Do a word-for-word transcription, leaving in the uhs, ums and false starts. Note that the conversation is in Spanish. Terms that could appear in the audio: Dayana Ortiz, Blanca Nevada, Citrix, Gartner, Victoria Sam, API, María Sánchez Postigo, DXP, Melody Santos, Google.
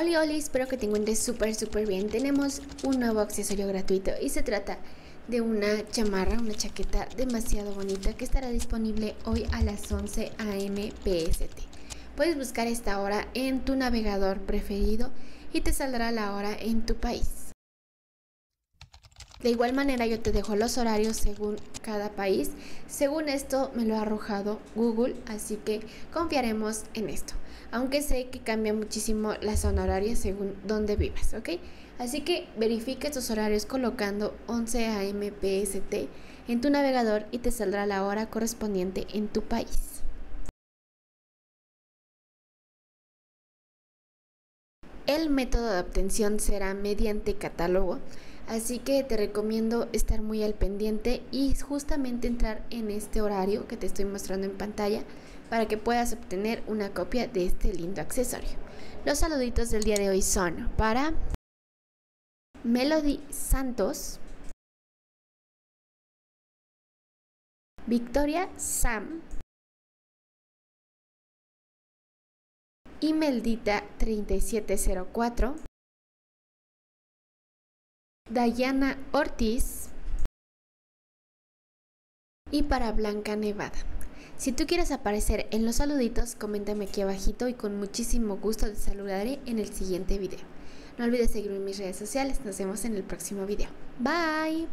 Oli Oli, espero que te encuentres súper súper bien. Tenemos un nuevo accesorio gratuito y se trata de una chamarra, una chaqueta demasiado bonita que estará disponible hoy a las once a m p s t. Puedes buscar esta hora en tu navegador preferido y te saldrá la hora en tu país. De igual manera yo te dejo los horarios según cada país. Según esto me lo ha arrojado Google, así que confiaremos en esto. Aunque sé que cambia muchísimo la zona horaria según donde vivas, ¿ok? Así que verifica tus horarios colocando once a m p s t en tu navegador y te saldrá la hora correspondiente en tu país. El método de obtención será mediante catálogo, así que te recomiendo estar muy al pendiente y justamente entrar en este horario que te estoy mostrando en pantalla para que puedas obtener una copia de este lindo accesorio. Los saluditos del día de hoy son para Melody Santos, Victoria Sam y Meldita treinta y siete cero cuatro, Dayana Ortiz y para Blanca Nevada. Si tú quieres aparecer en los saluditos, coméntame aquí abajito y con muchísimo gusto te saludaré en el siguiente video. No olvides seguirme en mis redes sociales, nos vemos en el próximo video. Bye.